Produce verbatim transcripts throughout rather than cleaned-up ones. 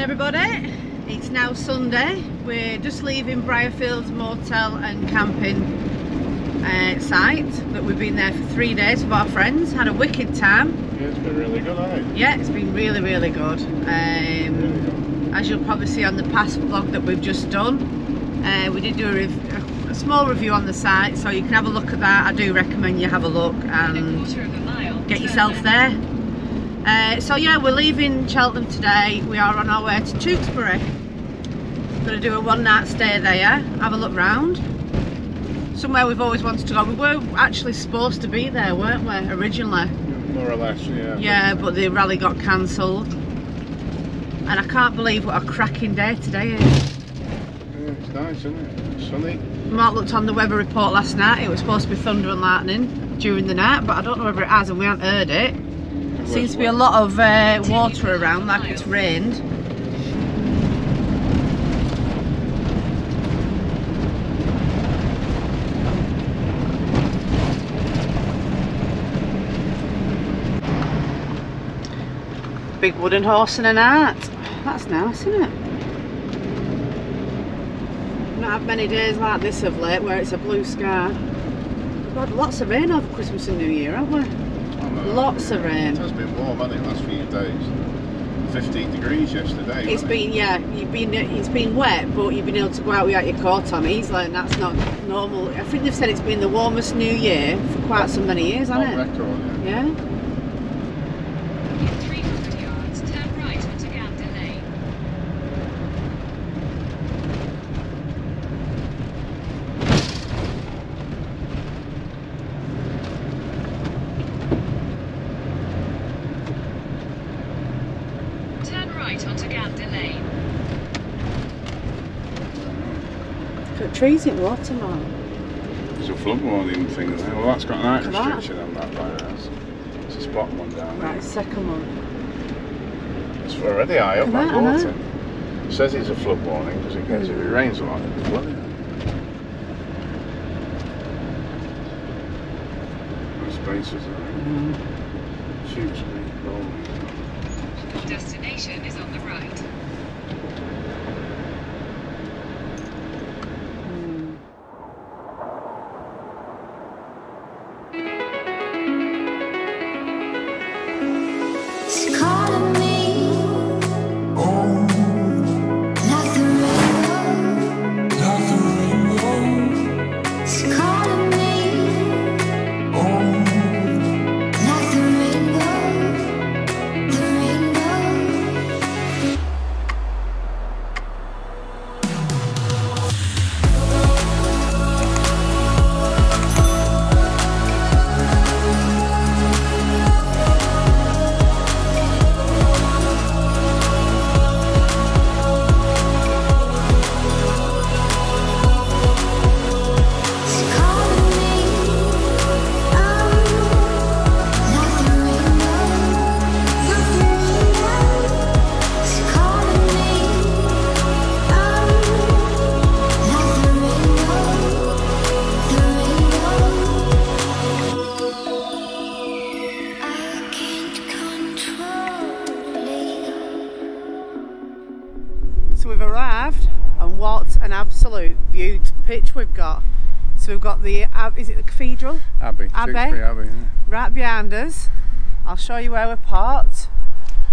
morning everybody, it's now Sunday. We're just leaving Briarfield's motel and camping uh, site, but we've been there for three days with our friends, had a wicked time. Yeah, it's been really good, hasn't it? Yeah, it's been really really good. Um, really good. As you'll probably see on the past vlog that we've just done, uh, we did do a, rev a small review on the site, so you can have a look at that. I do recommend you have a look and a mile, get yourself there. Uh, so yeah, we're leaving Cheltenham today. We are on our way to Tewkesbury. Going to do a one night stay there, have a look round. Somewhere we've always wanted to go. We were actually supposed to be there, weren't we, originally? More or less, yeah. Yeah, but the rally got cancelled. And I can't believe what a cracking day today is. Yeah, it's nice, isn't it? It's sunny. Mark looked on the weather report last night. It was supposed to be thunder and lightning during the night, but I don't know whether it has and we haven't heard it. Seems to be a lot of uh, water around, like it's rained. Big wooden horse and an art. That's nice, isn't it? Not had many days like this of late where it's a blue sky. We've had lots of rain over Christmas and New Year, haven't we? Lots of rain. It has been warm, hasn't it, last few days? fifteen degrees yesterday. It's been, it? yeah, you've been, it's been wet, but you've been able to go out without your coat on easily, and that's not normal. I think they've said it's been the warmest New Year for quite so many years, hasn't it? Record, yeah. yeah. three hundred yards, turn right onto Gander Trees in water, man. There's a flood warning thing there. Well, that's got an height restriction on that firehouse. It's a spot one down there. Right, second one. It's already high up that water. It says it's a flood warning because in case if it rains a lot, it'll flood it. Nice spaces there. Huge space. Destination is on the right. Pitch we've got. So we've got the, is it the cathedral? Abbey. Abbey. Abbey yeah. Right behind us. I'll show you where we're parked.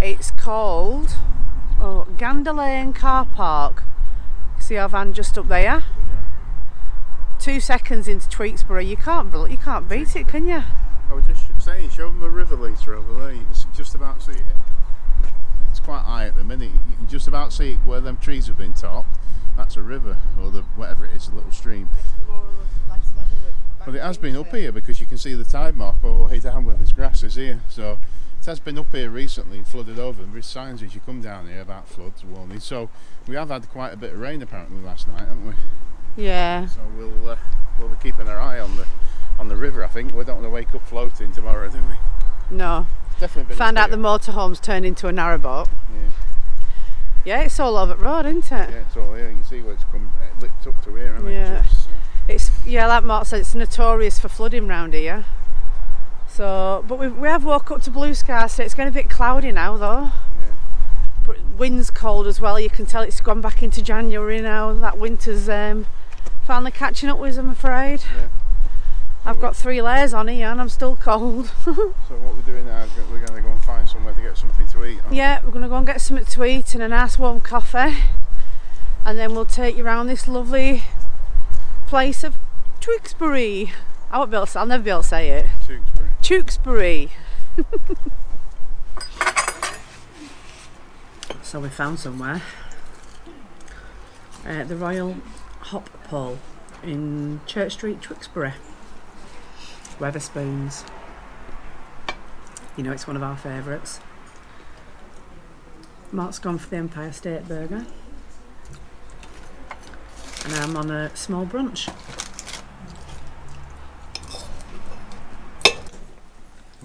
It's called oh, Gander Lane Car Park. See our van just up there. Two seconds into Tewkesbury. You can't, you can't beat it, can you? I was just saying, show them a river litre over there. You can just about see it. It's quite high at the minute. You can just about see it where them trees have been topped. That's a river, or the whatever it is, a little stream. It's more or less level with but it has been up here because you can see the tide mark all the way down where this grass is here. So it has been up here recently and flooded over. There's signs as you come down here about floods warning. So we have had quite a bit of rain apparently last night, haven't we? Yeah. So we'll uh, we'll be keeping our eye on the on the river. I think we don't want to wake up floating tomorrow, do we? No. It's definitely been. Found out the motorhome's turned into a narrowboat. Yeah. Yeah, it's all over the road, isn't it? Yeah, it's all here. You can see where it's come uh, licked up to here, isn't yeah. it? Just, uh, it's yeah, like Mark said, it's notorious for flooding round here. So, but we we have woke up to blue sky, so it's going a bit cloudy now, though. Yeah. But wind's cold as well. You can tell it's gone back into January now. That winter's um, finally catching up with us, I'm afraid. Yeah. I've got three layers on here and I'm still cold. So what we're doing now is we're going to go and find somewhere to get something to eat. Yeah, we're going to go and get something to eat and a nice warm coffee, and then we'll take you around this lovely place of Tewkesbury. I won't be able to say, I'll never be able to say it. Tewkesbury. Tewkesbury. So we found somewhere. Uh, the Royal Hop Pole in Church Street, Tewkesbury. Wetherspoons. You know, it's one of our favourites. Mark's gone for the Empire State Burger. And I'm on a small brunch.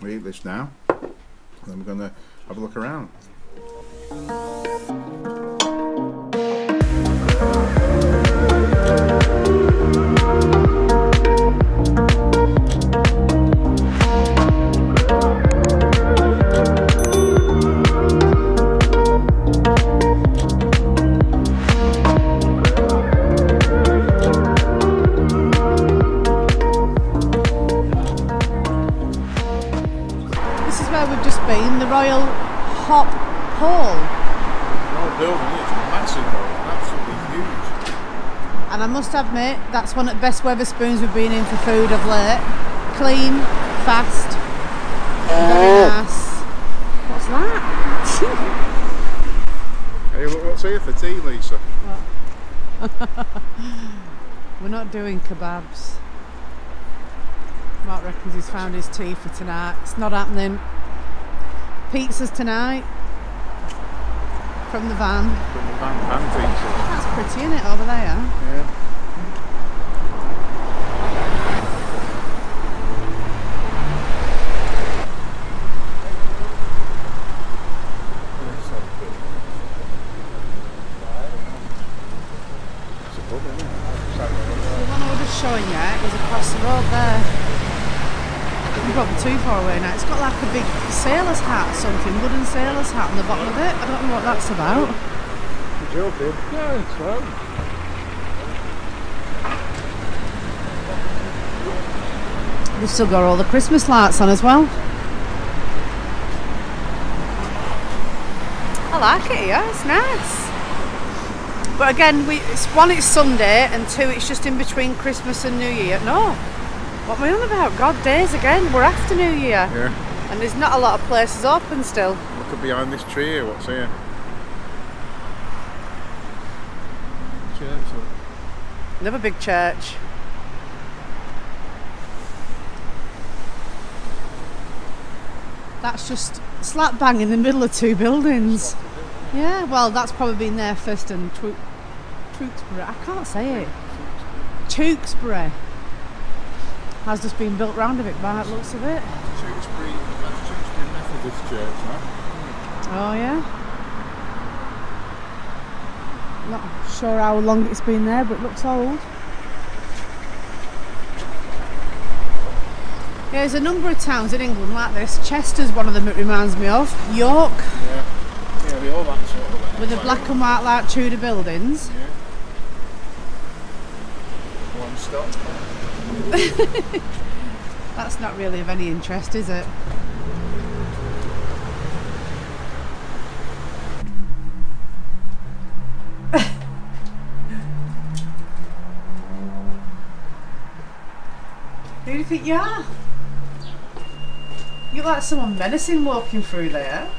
We eat this now, and then we're going to have a look around. Royal Hop Pole. Well, building it's massive, absolutely huge. And I must admit, that's one of the best Wetherspoons we've been in for food of late. Clean, fast, very nice. What's that? Hey, what's here for tea, Lisa? What? We're not doing kebabs. Mark reckons he's found his tea for tonight. It's not happening. Pizzas tonight from the van. From the van, van pizzas. That's pretty, isn't it, over there? Yeah. The one I was showing you is across the road there. We've got too far away now. It's got like a big sailor's hat or something, wooden sailor's hat on the bottom of it. I don't know what that's about. You're joking? Yeah, it's right. They've still got all the Christmas lights on as well. I like it, yeah, it's nice. But again, we it's one, it's Sunday, and two, it's just in between Christmas and New Year. No. What am I on about? God, days again. We're after New Year. Yeah. And there's not a lot of places open still. Look at behind this tree here, what's here? Church. Another big church. That's just slap bang in the middle of two buildings. Yeah, well, that's probably been there first and Tewkesbury. I can't say it. Tewkesbury. Has just been built round a bit by the looks of it. Tewkesbury, that's Tewkesbury Methodist Church, right? Oh yeah. Not sure how long it's been there, but it looks old. Yeah, there's a number of towns in England like this. Chester's one of them it reminds me of. York. Yeah, yeah, they all that sort of thing. With the black and white like Tudor buildings. Yeah. One stop. That's not really of any interest, is it? Who do you think you are? You look like someone menacing walking through there.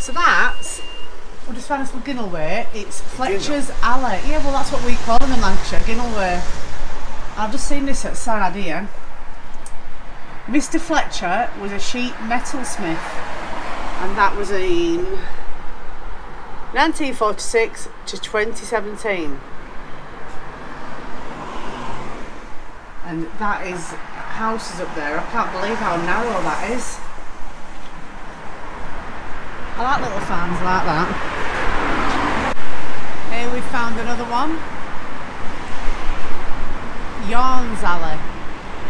So that's, we just found us from Ginnelway, it's Fletcher's Alley. Yeah, well that's what we call them in Lancashire, Ginnelway. I've just seen this outside here. Mister Fletcher was a sheet metalsmith, and that was in nineteen forty-six to twenty seventeen. And that is houses up there. I can't believe how narrow that is. I like little farms like that. Here we found another one. Yarnell's alley.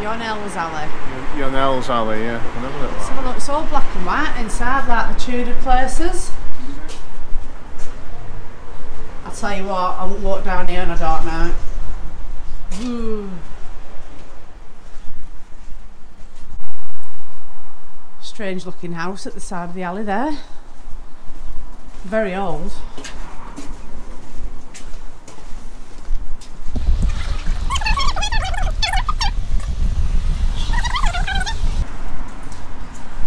Yarnell's alley. Yarnell's alley, yeah. Another little. Let's have a look. It's all black and white inside, like the Tudor places. Mm-hmm. tell you what, I won't walk down here on a dark night. Mm. Strange looking house at the side of the alley there. Very old.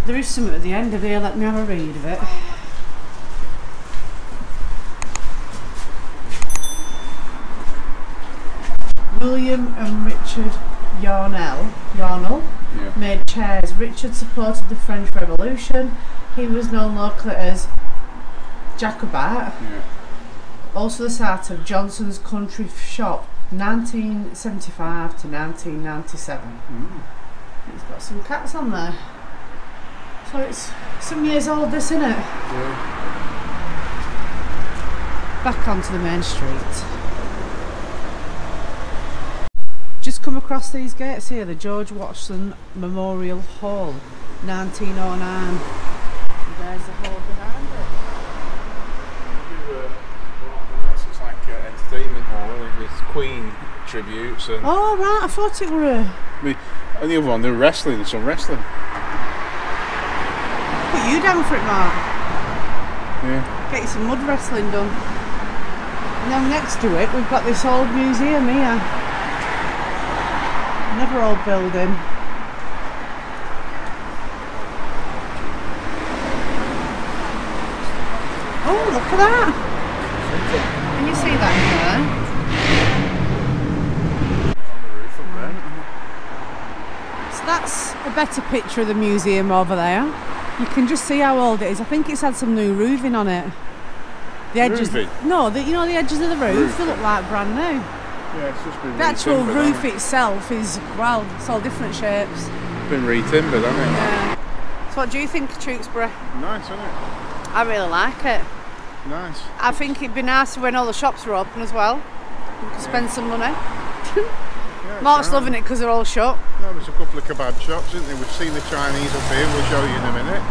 There is something at the end of here, let me have a read of it. William and Richard Yarnell, Yarnell yeah. made chairs. Richard supported the French Revolution. He was known locally as Jacobite. Yeah. Also the site of Johnson's Country Shop, nineteen seventy-five to nineteen ninety-seven. Mm. It's got some cats on there. So it's some years old, this, isn't it? Yeah. Back onto the main street. Just come across these gates here, the George Watson Memorial Hall, nineteen oh nine. And there's the hall behind it. You, uh, well, it's like an entertainment hall, isn't it, with Queen tributes and... Oh right, I thought it were a... I mean, and the other one, they're wrestling, there's some wrestling. Put you down for it, Mark. Yeah. Get you some mud wrestling done. And then next to it, we've got this old museum here. Another old building. Oh, look at that! Can you see that there? On the roof up there. So that's a better picture of the museum over there. You can just see how old it is. I think it's had some new roofing on it. The edges. Roofing? No, the, you know the edges of the roof. Roofing. They look like brand new. Yeah, it's just been the actual roof itself is, well, it's all different shapes. It's been re-timbered, hasn't it? Yeah. So what do you think of Tewkesbury? Nice, isn't it? I really like it. Nice. I think it'd be nice when all the shops were open as well. You could spend yeah. some money. Yeah, Mark's right. loving it because they're all shut. No, there's a couple of kebab shops, isn't there? We've seen the Chinese up here, we'll show you in a minute.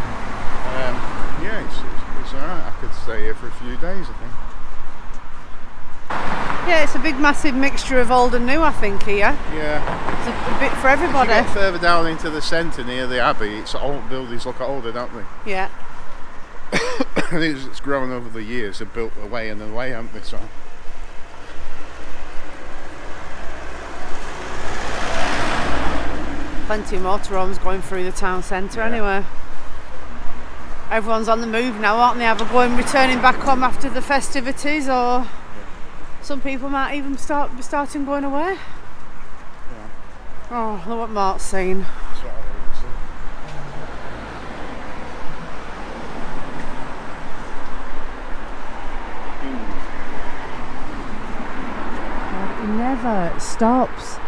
Um, yeah, it's, it's, it's alright. I could stay here for a few days, I think. Yeah, it's a big massive mixture of old and new, I think, here. Yeah. It's a, a bit for everybody. If you get further down into the centre near the Abbey, it's old buildings look older, don't they? Yeah. I think it's grown over the years, they've built away and away, haven't they, so? Plenty of motorhomes going through the town centre yeah. anyway. Everyone's on the move now, aren't they? Either going returning back home after the festivities or... Some people might even start be starting going away. Yeah. Oh, look what Mark's seen. That's what I mean, mm. He never stops.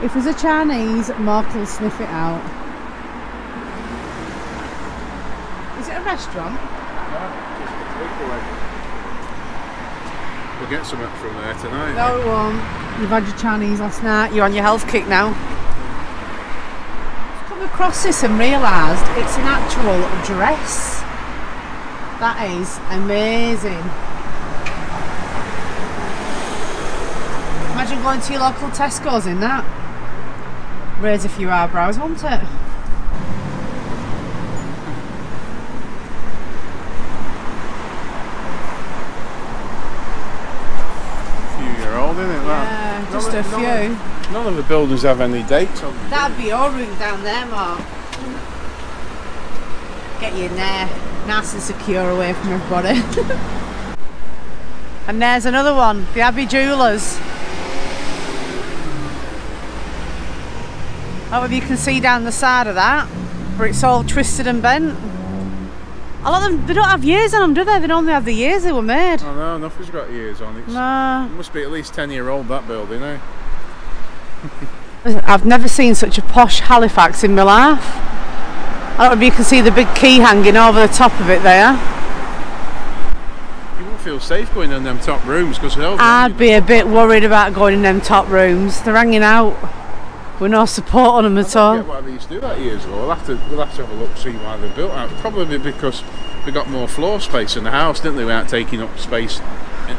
If there's a Chinese, Mark will sniff it out. Is it a restaurant? No, it's a takeaway. We'll get something from there tonight. No, it won't. You've had your Chinese last night. You're on your health kick now. I've come across this and realised it's an actual dress. That is amazing. Imagine going to your local Tesco's in that. Raise a few eyebrows, won't it? Just a few. None of, none of the buildings have any dates on them. That'd be your room down there, Mark. Get you in there, nice and secure away from everybody. And there's another one, the Abbey Jewellers. However, you can see down the side of that, where it's all twisted and bent. A lot of them, they don't have years on them, do they? They normally have the years they were made. Oh no, nothing's got years on it. Nah. It must be at least ten year old, that building, eh? I've never seen such a posh Halifax in my life. I don't know if you can see the big key hanging over the top of it there. You won't feel safe going in them top rooms, because they're over. I'd be a bit worried about going in them top rooms. They're hanging out with no support on them at all. I don't get why they used to do that years ago. We'll have to, we'll have to have a look, see why they built out. Probably because we got more floor space in the house, didn't they, without taking up space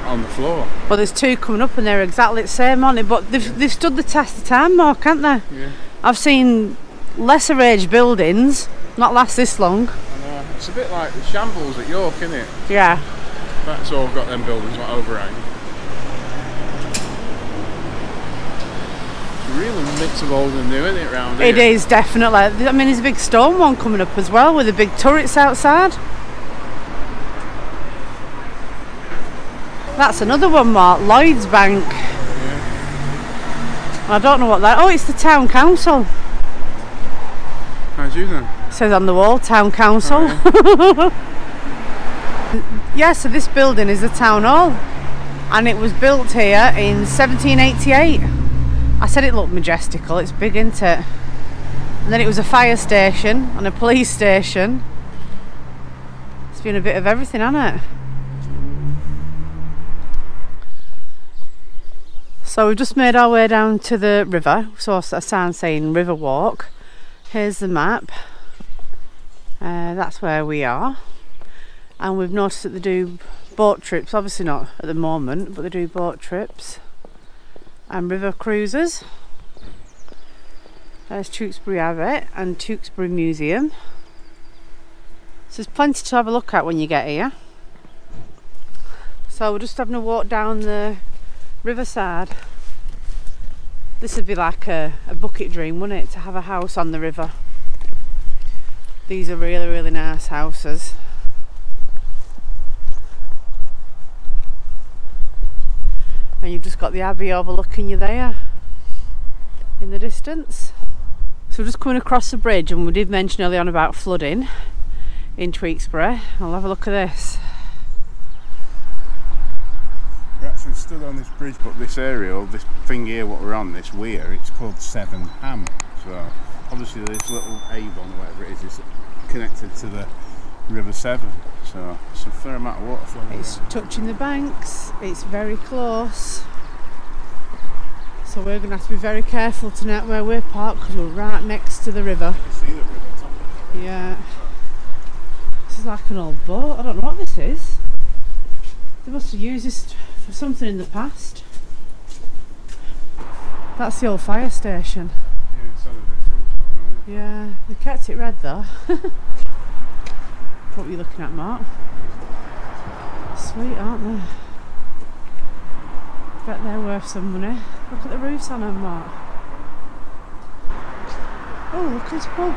on the floor. Well, there's two coming up and they're exactly the same, aren't they? But they've, yeah. they've stood the test of time more, can't they? Yeah. I've seen lesser age buildings not last this long. I know. It's a bit like the Shambles at York, isn't it? Yeah. That's all got them buildings, not overhang. Really mix of old and new, isn't it, round here? It is, definitely. I mean, there's a big stone one coming up as well with the big turrets outside. That's another one, Mark. Lloyds Bank. Yeah. I don't know what that... Oh, it's the town council. How'd you then? It says on the wall, town council. Oh, yeah. Yeah, so this building is the town hall. And it was built here in seventeen eighty-eight. I said it looked majestical, it's big, isn't it? And then it was a fire station and a police station. It's been a bit of everything, hasn't it? So we've just made our way down to the river. So I saw a sign saying River Walk. Here's the map. Uh, that's where we are. And we've noticed that they do boat trips, obviously not at the moment, but they do boat trips. And river cruises. There's Tewkesbury Abbey and Tewkesbury Museum. So there's plenty to have a look at when you get here. So we're just having a walk down the riverside. This would be like a, a bucket dream, wouldn't it, to have a house on the river. These are really, really nice houses. And you've just got the Abbey overlooking you there in the distance. So we're just coming across the bridge, and we did mention earlier on about flooding in Tewkesbury. I'll have a look at this. We're actually stood on this bridge, but this area, or this thing here what we're on, this weir, it's called Seven Ham. So obviously this little Avon or whatever it is is connected to the River Severn, so it's a fair amount of water flowing. It's around. Touching the banks, it's very close. So we're going to have to be very careful tonight where we're parked, because we're right next to the river. You see the river, top of the river. Yeah. This is like an old boat, I don't know what this is. They must have used this for something in the past. That's the old fire station. Yeah, it's on a different one, right? Yeah, they kept it red though. What you're looking at, Mark. Sweet, aren't they? Bet they're worth some money. Look at the roofs on them, Mark. Oh, look at this pub.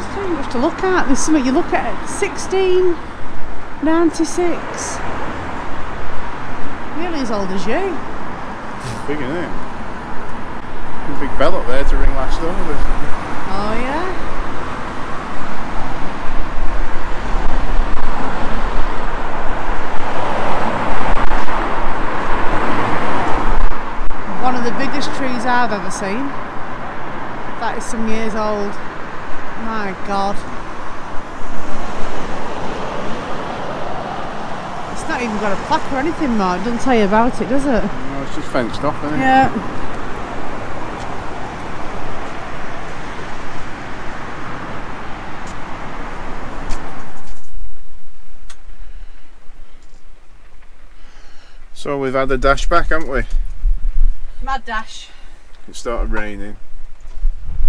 There's so much to look at. There's something you look at. sixteen ninety-six. Nearly as old as you. It's big, isn't it? There's a big bell up there to ring last over. Oh, yeah. Trees I've ever seen. That is some years old. My God. It's not even got a plaque or anything, Mark. It doesn't tell you about it, does it? No, it's just fenced off, isn't it? Yeah. So we've had a dash back, haven't we? Mad dash. It started raining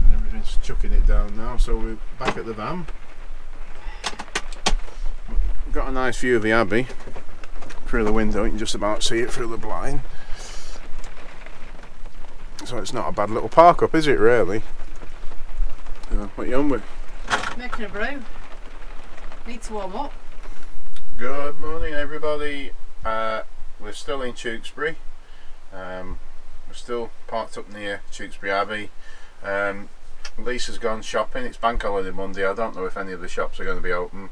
and everything's chucking it down now, so we're back at the van. We've got a nice view of the Abbey through the window. You can just about see it through the blind, so it's not a bad little park up, is it, really? Uh, what are you on with? Making a brew. Need to warm up. Good morning, everybody. Uh, we're still in Tewkesbury. Um, We're still parked up near Tewkesbury Abbey. Um, Lisa's gone shopping. It's bank holiday Monday. I don't know if any of the shops are going to be open,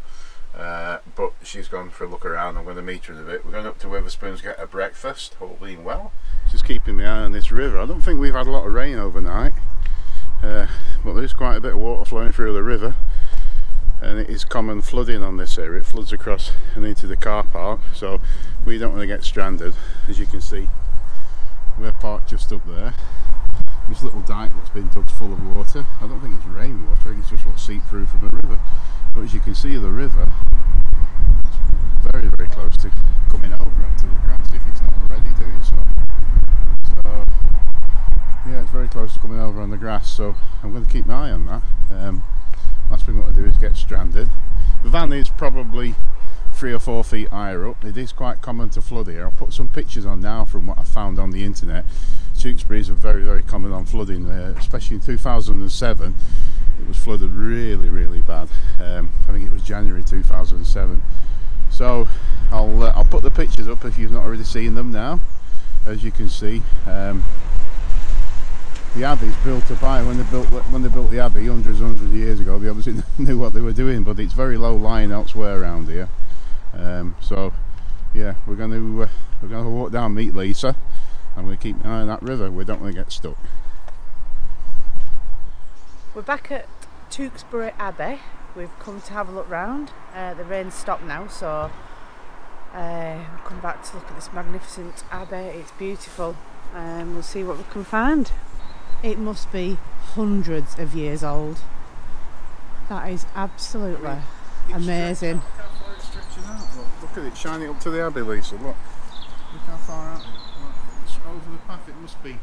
uh, but she's gone for a look around. I'm going to meet her in a bit. We're going up to Wetherspoons to get a breakfast, all being well. Just keeping my eye on this river. I don't think we've had a lot of rain overnight, uh, but there is quite a bit of water flowing through the river, and it is common flooding on this area. It floods across and into the car park, so we don't want to get stranded. As you can see, we're parked just up there. This little dike that's been dug full of water. I don't think it's rainwater, I think it's just what seeped through from the river. But as you can see, the river is very, very close to coming out. to keep my eye on that. Um, last thing I want to do is get stranded. The van is probably three or four feet higher up. It is quite common to flood here. I'll put some pictures on now from what I found on the internet. Tewkesbury is very, very common on flooding, uh, especially in two thousand seven. It was flooded really, really bad. Um, I think it was January two thousand seven. So I'll uh, I'll put the pictures up if you've not already seen them now. As you can see, um, the abbey's built up high. When they built when they built the abbey hundreds and hundreds of years ago, they obviously knew what they were doing. But it's very low lying elsewhere around here. Um, so yeah, we're going to uh, we're going to walk down, meet Lisa, and we keep an eye on that river. We don't want to get stuck. We're back at Tewkesbury Abbey. We've come to have a look round. Uh, the rain's stopped now, so uh, we've come back to look at this magnificent abbey. It's beautiful, and um, we'll see what we can find. It must be hundreds of years old. That is absolutely I mean, amazing. Out. Look, look at it shining up to the abbey, Lisa. Look, look how far out it is. It's over the path. It must be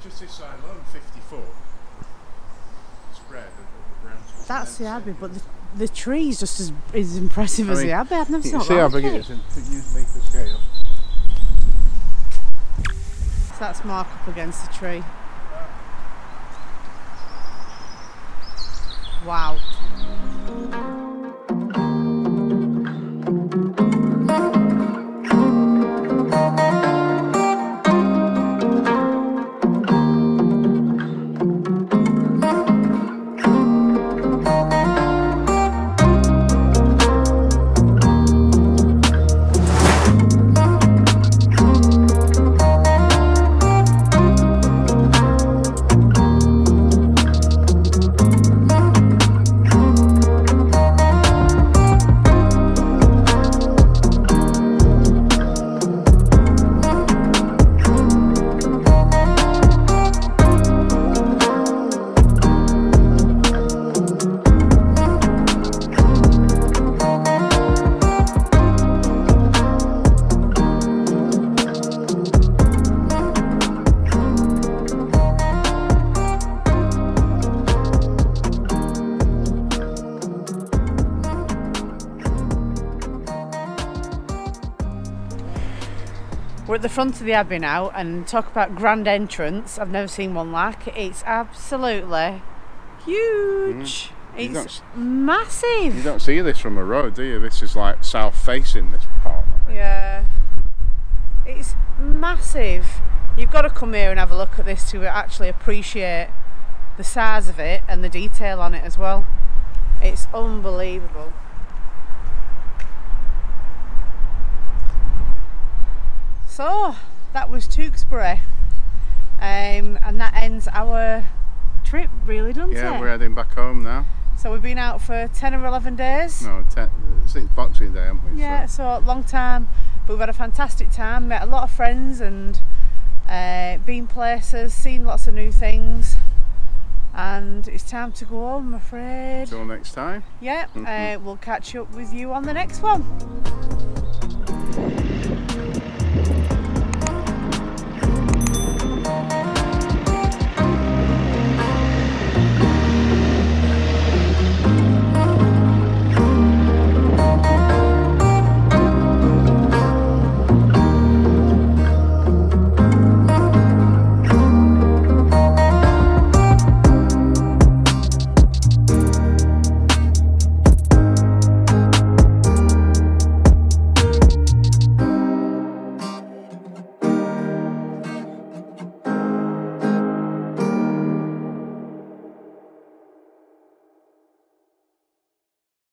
just this side alone, fifty foot spread of the branches. That's the abbey, but the, the tree is just as is impressive I as mean, the abbey. I've never seen that. See how big it is. Use metre scale. So that's marked up against the tree. Wow. We're at the front of the abbey now, and talk about grand entrance. I've never seen one like it. It's absolutely huge. Mm. It's you massive. You don't see this from a road, do you? This is like south facing this part. Yeah. It's massive. You've got to come here and have a look at this to actually appreciate the size of it and the detail on it as well. It's unbelievable. So that was Tewkesbury, um, and that ends our trip, really, doesn't yeah, it? Yeah, we're heading back home now. So we've been out for ten or eleven days. No, ten, since Boxing Day, haven't we? Yeah, so. so long time, but we've had a fantastic time, met a lot of friends and uh, been places, seen lots of new things, and it's time to go home, I'm afraid. Till next time. Yeah, mm-hmm. uh, we'll catch up with you on the next one.